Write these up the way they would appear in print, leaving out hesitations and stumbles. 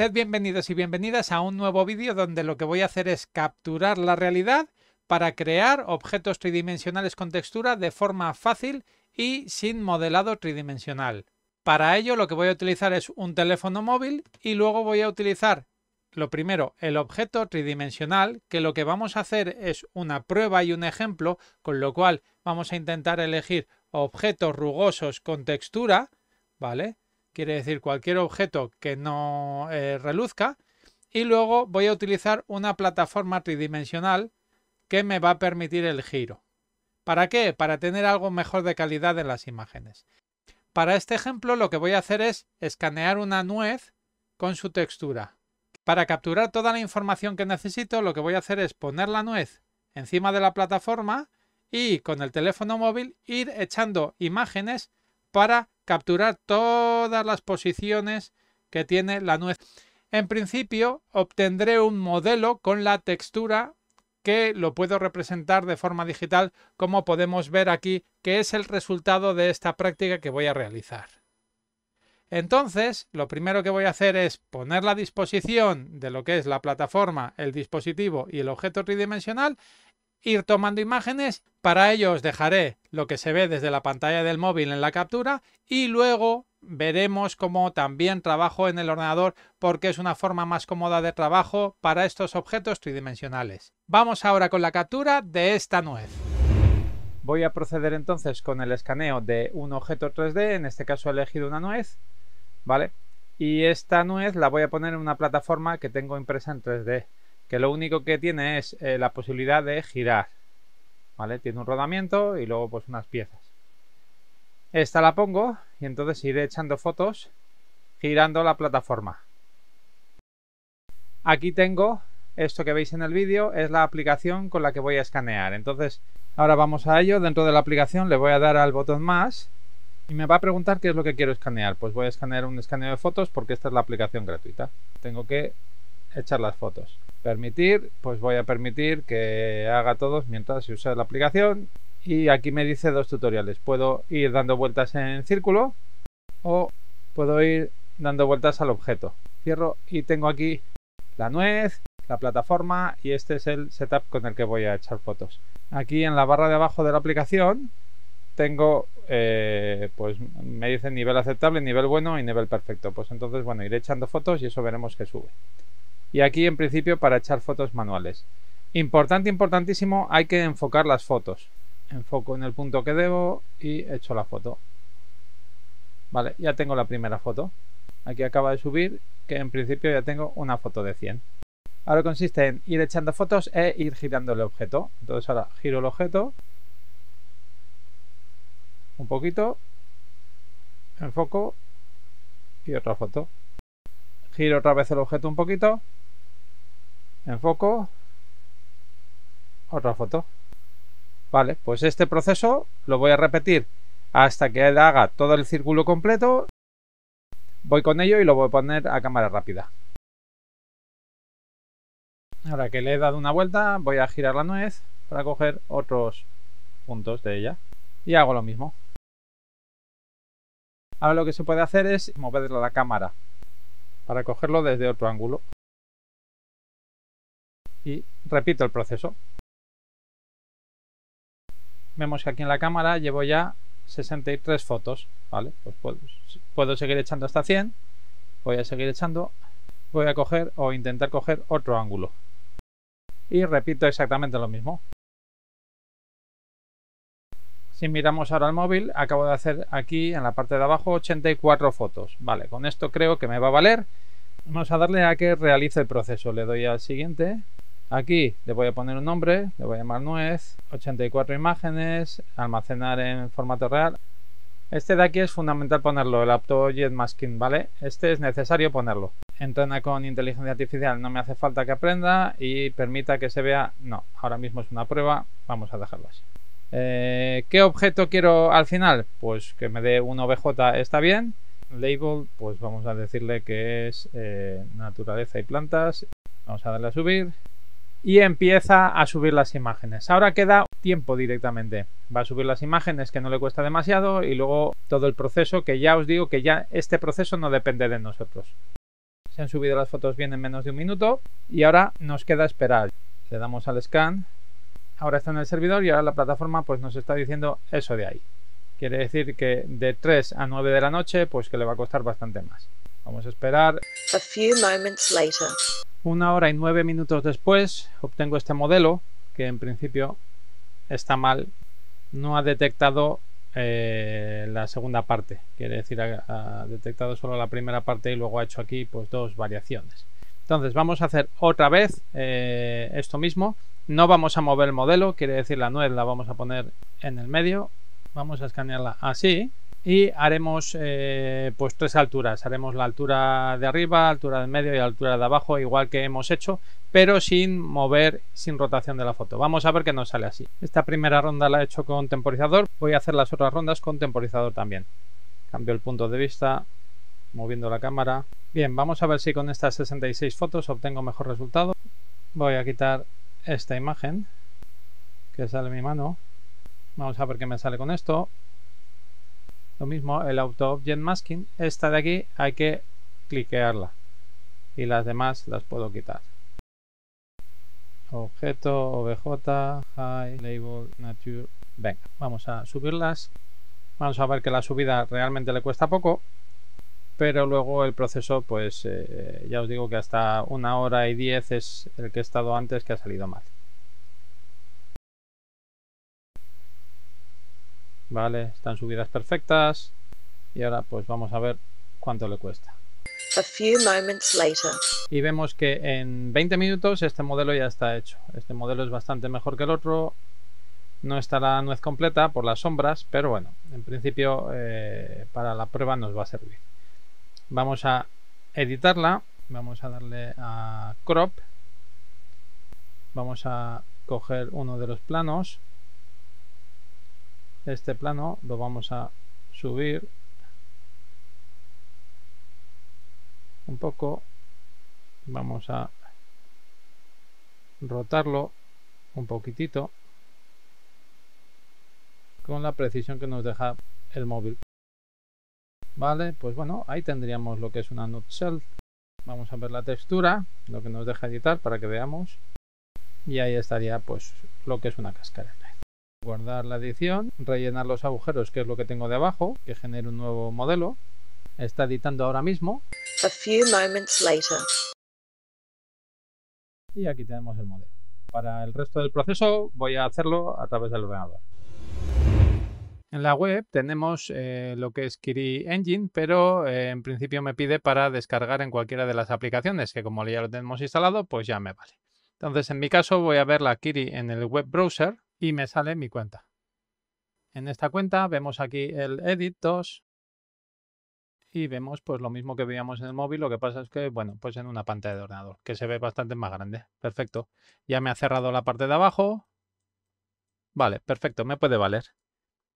Sed bienvenidos y bienvenidas a un nuevo vídeo donde lo que voy a hacer es capturar la realidad para crear objetos tridimensionales con textura de forma fácil y sin modelado tridimensional. Para ello lo que voy a utilizar es un teléfono móvil y luego voy a utilizar lo primero el objeto tridimensional, que lo que vamos a hacer es una prueba y un ejemplo, con lo cual vamos a intentar elegir objetos rugosos con textura, ¿vale? Quiere decir cualquier objeto que no reluzca. Y luego voy a utilizar una plataforma tridimensional que me va a permitir el giro. ¿Para qué? Para tener algo mejor de calidad en las imágenes. Para este ejemplo lo que voy a hacer es escanear una nuez con su textura. Para capturar toda la información que necesito, lo que voy a hacer es poner la nuez encima de la plataforma y con el teléfono móvil ir echando imágenes para capturar todas las posiciones que tiene la nuez. En principio obtendré un modelo con la textura que lo puedo representar de forma digital, como podemos ver aquí, que es el resultado de esta práctica que voy a realizar. Entonces, lo primero que voy a hacer es poner la disposición de lo que es la plataforma, el dispositivo y el objeto tridimensional, ir tomando imágenes. Para ello os dejaré lo que se ve desde la pantalla del móvil en la captura y luego veremos cómo también trabajo en el ordenador, porque es una forma más cómoda de trabajo para estos objetos tridimensionales. Vamos ahora con la captura de esta nuez. Voy a proceder entonces con el escaneo de un objeto 3D, en este caso he elegido una nuez, ¿vale? Y esta nuez la voy a poner en una plataforma que tengo impresa en 3D, que lo único que tiene es la posibilidad de girar, ¿vale? Tiene un rodamiento y luego pues unas piezas. Esta la pongo y entonces iré echando fotos girando la plataforma. Aquí tengo esto que veis en el vídeo, es la aplicación con la que voy a escanear. Entonces ahora vamos a ello. Dentro de la aplicación le voy a dar al botón más y me va a preguntar qué es lo que quiero escanear. Pues voy a escanear un escaneo de fotos porque esta es la aplicación gratuita. Tengo que echar las fotos. Permitir, pues voy a permitir que haga todos mientras se usa la aplicación. Y aquí me dice dos tutoriales. Puedo ir dando vueltas en círculo o puedo ir dando vueltas al objeto. Cierro y tengo aquí la nuez, la plataforma, y este es el setup con el que voy a echar fotos. Aquí en la barra de abajo de la aplicación tengo, pues me dice nivel aceptable, nivel bueno y nivel perfecto. Pues entonces, bueno, iré echando fotos y eso veremos que sube. Y aquí en principio para echar fotos manuales. Importante, importantísimo, hay que enfocar las fotos. Enfoco en el punto que debo y echo la foto. Vale, ya tengo la primera foto. Aquí acaba de subir, que en principio ya tengo una foto de 100. Ahora consiste en ir echando fotos e ir girando el objeto. Entonces ahora giro el objeto un poquito, enfoco y otra foto. Giro otra vez el objeto un poquito, enfoco, otra foto. Vale, pues este proceso lo voy a repetir hasta que haga todo el círculo completo. Voy con ello y lo voy a poner a cámara rápida. Ahora que le he dado una vuelta, voy a girar la nuez para coger otros puntos de ella. Y hago lo mismo. Ahora lo que se puede hacer es moverla a la cámara para cogerlo desde otro ángulo. Y repito el proceso. Vemos que aquí en la cámara llevo ya 63 fotos, ¿vale? Pues puedo seguir echando hasta 100, voy a seguir echando, voy a coger o intentar coger otro ángulo. Y repito exactamente lo mismo. Si miramos ahora al móvil, acabo de hacer aquí en la parte de abajo 84 fotos, ¿vale? Con esto creo que me va a valer. Vamos a darle a que realice el proceso, le doy al siguiente. Aquí le voy a poner un nombre, le voy a llamar nuez, 84 imágenes, almacenar en formato real. Este de aquí es fundamental ponerlo, el Auto-Object Masking, ¿vale? Este es necesario ponerlo. Entrena con inteligencia artificial, no me hace falta que aprenda y permita que se vea. No, ahora mismo es una prueba, vamos a dejarlo así. ¿Qué objeto quiero al final? Pues que me dé un OBJ, está bien. Label, pues vamos a decirle que es naturaleza y plantas. Vamos a darle a subir. Y empieza a subir las imágenes. Ahora queda tiempo directamente. Va a subir las imágenes, que no le cuesta demasiado, y luego todo el proceso, que ya os digo que ya este proceso no depende de nosotros. Se han subido las fotos bien en menos de un minuto y ahora nos queda esperar. Le damos al scan, ahora está en el servidor y ahora la plataforma pues nos está diciendo eso de ahí. Quiere decir que de 3 a 9 de la noche pues que le va a costar bastante más. Vamos a esperar. A few moments later. 1 hora y 9 minutos después obtengo este modelo que en principio está mal, no ha detectado la segunda parte, quiere decir ha detectado solo la primera parte y luego ha hecho aquí pues dos variaciones. Entonces vamos a hacer otra vez esto mismo, no vamos a mover el modelo, quiere decir la nuez la vamos a poner en el medio, vamos a escanearla así y haremos pues tres alturas, haremos la altura de arriba, altura del medio y altura de abajo, igual que hemos hecho, pero sin mover, sin rotación de la foto. Vamos a ver que nos sale así. Esta primera ronda la he hecho con temporizador, voy a hacer las otras rondas con temporizador también. Cambio el punto de vista, moviendo la cámara. Bien, vamos a ver si con estas 66 fotos obtengo mejor resultado. Voy a quitar esta imagen que sale en mi mano. Vamos a ver qué me sale con esto. Lo mismo, el Auto Object Masking, esta de aquí hay que cliquearla y las demás las puedo quitar. Objeto, OBJ, High, Label, Nature. Venga, vamos a subirlas. Vamos a ver que la subida realmente le cuesta poco, pero luego el proceso pues ya os digo que hasta 1 hora y 10 es el que he estado antes que ha salido mal. Vale, están subidas perfectas y ahora pues vamos a ver cuánto le cuesta. A few moments later. Y vemos que en 20 minutos este modelo ya está hecho. Este modelo es bastante mejor que el otro, no está la nuez completa por las sombras, pero bueno, en principio para la prueba nos va a servir. Vamos a editarla, vamos a darle a crop, vamos a coger uno de los planos. Este plano lo vamos a subir un poco, vamos a rotarlo un poquitito con la precisión que nos deja el móvil. Vale, pues bueno, ahí tendríamos lo que es una nutshell. Vamos a ver la textura, lo que nos deja editar para que veamos, y ahí estaría pues lo que es una cascada. Guardar la edición, rellenar los agujeros, que es lo que tengo debajo, que genere un nuevo modelo. Está editando ahora mismo. A few moments later. Y aquí tenemos el modelo. Para el resto del proceso voy a hacerlo a través del ordenador. En la web tenemos lo que es Kiri Engine, pero en principio me pide para descargar en cualquiera de las aplicaciones, que como ya lo tenemos instalado, pues ya me vale. Entonces en mi caso voy a ver la Kiri en el web browser. Y me sale mi cuenta. En esta cuenta vemos aquí el Edit 2 y vemos pues lo mismo que veíamos en el móvil, lo que pasa es que, bueno, pues en una pantalla de ordenador, que se ve bastante más grande. Perfecto. Ya me ha cerrado la parte de abajo. Vale, perfecto, me puede valer.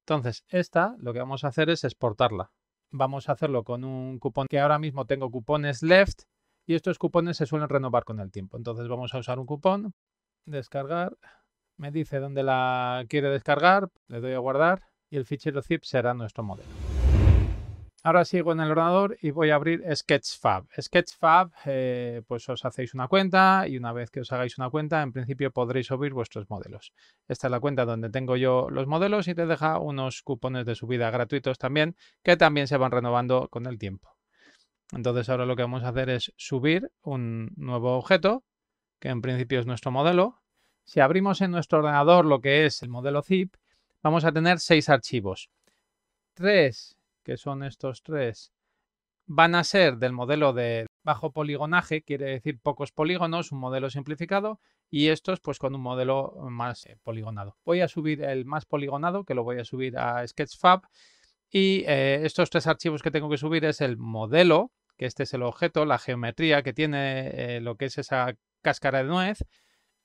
Entonces, esta lo que vamos a hacer es exportarla. Vamos a hacerlo con un cupón, que ahora mismo tengo cupones left, y estos cupones se suelen renovar con el tiempo. Entonces vamos a usar un cupón, descargar. Me dice dónde la quiere descargar, le doy a guardar y el fichero zip será nuestro modelo. Ahora sigo en el ordenador y voy a abrir Sketchfab. Sketchfab, pues os hacéis una cuenta y una vez que os hagáis una cuenta, en principio podréis subir vuestros modelos. Esta es la cuenta donde tengo yo los modelos y te deja unos cupones de subida gratuitos también, que también se van renovando con el tiempo. Entonces ahora lo que vamos a hacer es subir un nuevo objeto, que en principio es nuestro modelo. Si abrimos en nuestro ordenador lo que es el modelo zip, vamos a tener 6 archivos. 3, que son estos 3, van a ser del modelo de bajo poligonaje, quiere decir pocos polígonos, un modelo simplificado, y estos pues con un modelo más poligonado. Voy a subir el más poligonado, que lo voy a subir a Sketchfab, y estos 3 archivos que tengo que subir es el modelo, que este es el objeto, la geometría que tiene lo que es esa cáscara de nuez.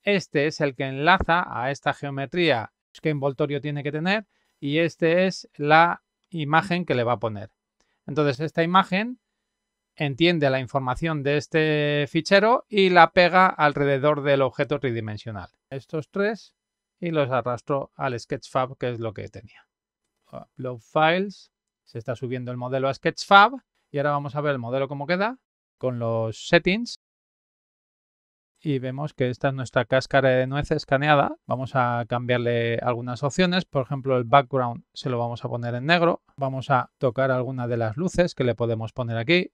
Este es el que enlaza a esta geometría, qué envoltorio tiene que tener, y este es la imagen que le va a poner. Entonces esta imagen entiende la información de este fichero y la pega alrededor del objeto tridimensional. Estos 3 y los arrastro al Sketchfab, que es lo que tenía. Upload files, se está subiendo el modelo a Sketchfab y ahora vamos a ver el modelo cómo queda. con los settings y vemos que esta es nuestra cáscara de nuez escaneada. Vamos a cambiarle algunas opciones, por ejemplo el background se lo vamos a poner en negro. Vamos a tocar alguna de las luces que le podemos poner aquí.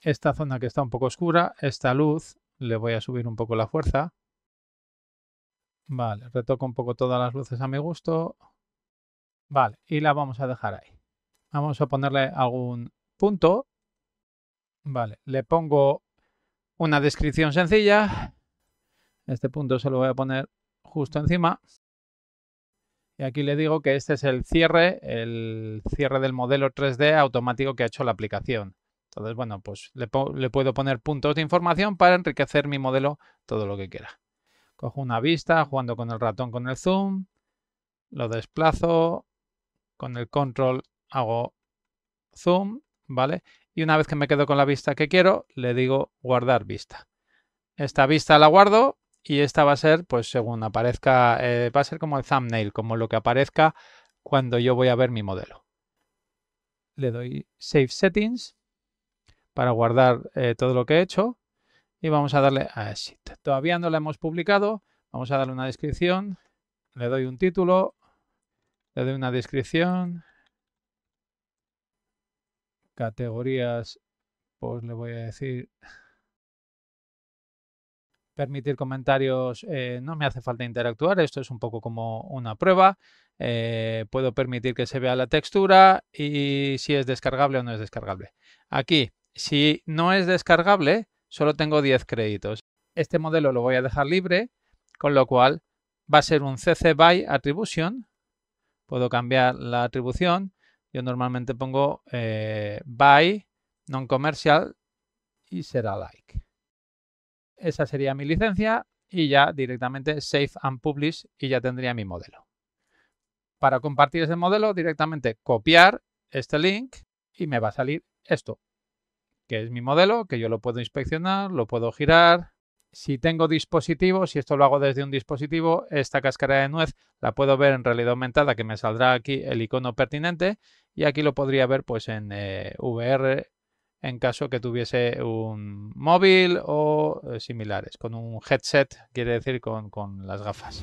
Esta zona que está un poco oscura, esta luz, le voy a subir un poco la fuerza. Vale, retoco un poco todas las luces a mi gusto. Vale, y la vamos a dejar ahí. Vamos a ponerle algún punto. Vale, le pongo una descripción sencilla. Este punto se lo voy a poner justo encima. Y aquí le digo que este es el cierre del modelo 3D automático que ha hecho la aplicación. Entonces, bueno, pues le puedo poner puntos de información para enriquecer mi modelo todo lo que quiera. Cojo una vista, jugando con el ratón con el zoom, lo desplazo, con el control hago zoom, ¿vale? Y una vez que me quedo con la vista que quiero, le digo guardar vista. Esta vista la guardo y esta va a ser, pues según aparezca, va a ser como el thumbnail, como lo que aparezca cuando yo voy a ver mi modelo. Le doy Save Settings para guardar todo lo que he hecho y vamos a darle a Exit. Todavía no la hemos publicado, vamos a darle una descripción, le doy un título, le doy una descripción, categorías, pues le voy a decir permitir comentarios, no me hace falta interactuar, esto es un poco como una prueba. Puedo permitir que se vea la textura y si es descargable o no es descargable. Aquí, si no es descargable, solo tengo 10 créditos. Este modelo lo voy a dejar libre, con lo cual va a ser un CC BY Attribution. Puedo cambiar la atribución. Yo normalmente pongo BY Non-Commercial y será like. Esa sería mi licencia y ya directamente Save and Publish y ya tendría mi modelo. Para compartir ese modelo, directamente copiar este link y me va a salir esto, que es mi modelo, que yo lo puedo inspeccionar, lo puedo girar. Si tengo dispositivos, si esto lo hago desde un dispositivo, esta cáscara de nuez la puedo ver en realidad aumentada, que me saldrá aquí el icono pertinente y aquí lo podría ver pues en VR en caso que tuviese un móvil o similares, con un headset, quiere decir con las gafas.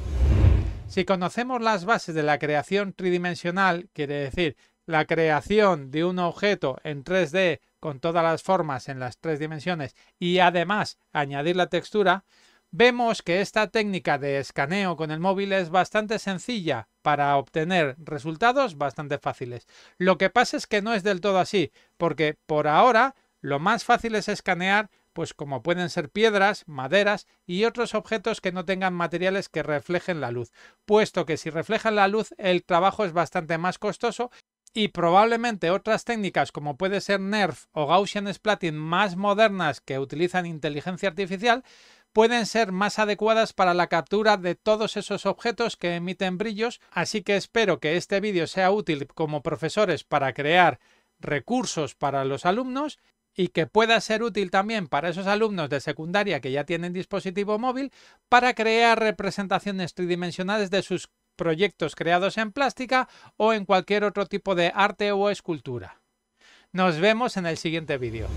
Si conocemos las bases de la creación tridimensional, quiere decir la creación de un objeto en 3D con todas las formas en las tres dimensiones y además añadir la textura, vemos que esta técnica de escaneo con el móvil es bastante sencilla para obtener resultados bastante fáciles. Lo que pasa es que no es del todo así, porque por ahora lo más fácil es escanear pues como pueden ser piedras, maderas y otros objetos que no tengan materiales que reflejen la luz, puesto que si reflejan la luz el trabajo es bastante más costoso y probablemente otras técnicas como puede ser NERF o Gaussian Splatting más modernas que utilizan inteligencia artificial pueden ser más adecuadas para la captura de todos esos objetos que emiten brillos, así que espero que este vídeo sea útil como profesores para crear recursos para los alumnos y que pueda ser útil también para esos alumnos de secundaria que ya tienen dispositivo móvil para crear representaciones tridimensionales de sus proyectos creados en plástica o en cualquier otro tipo de arte o escultura. Nos vemos en el siguiente vídeo.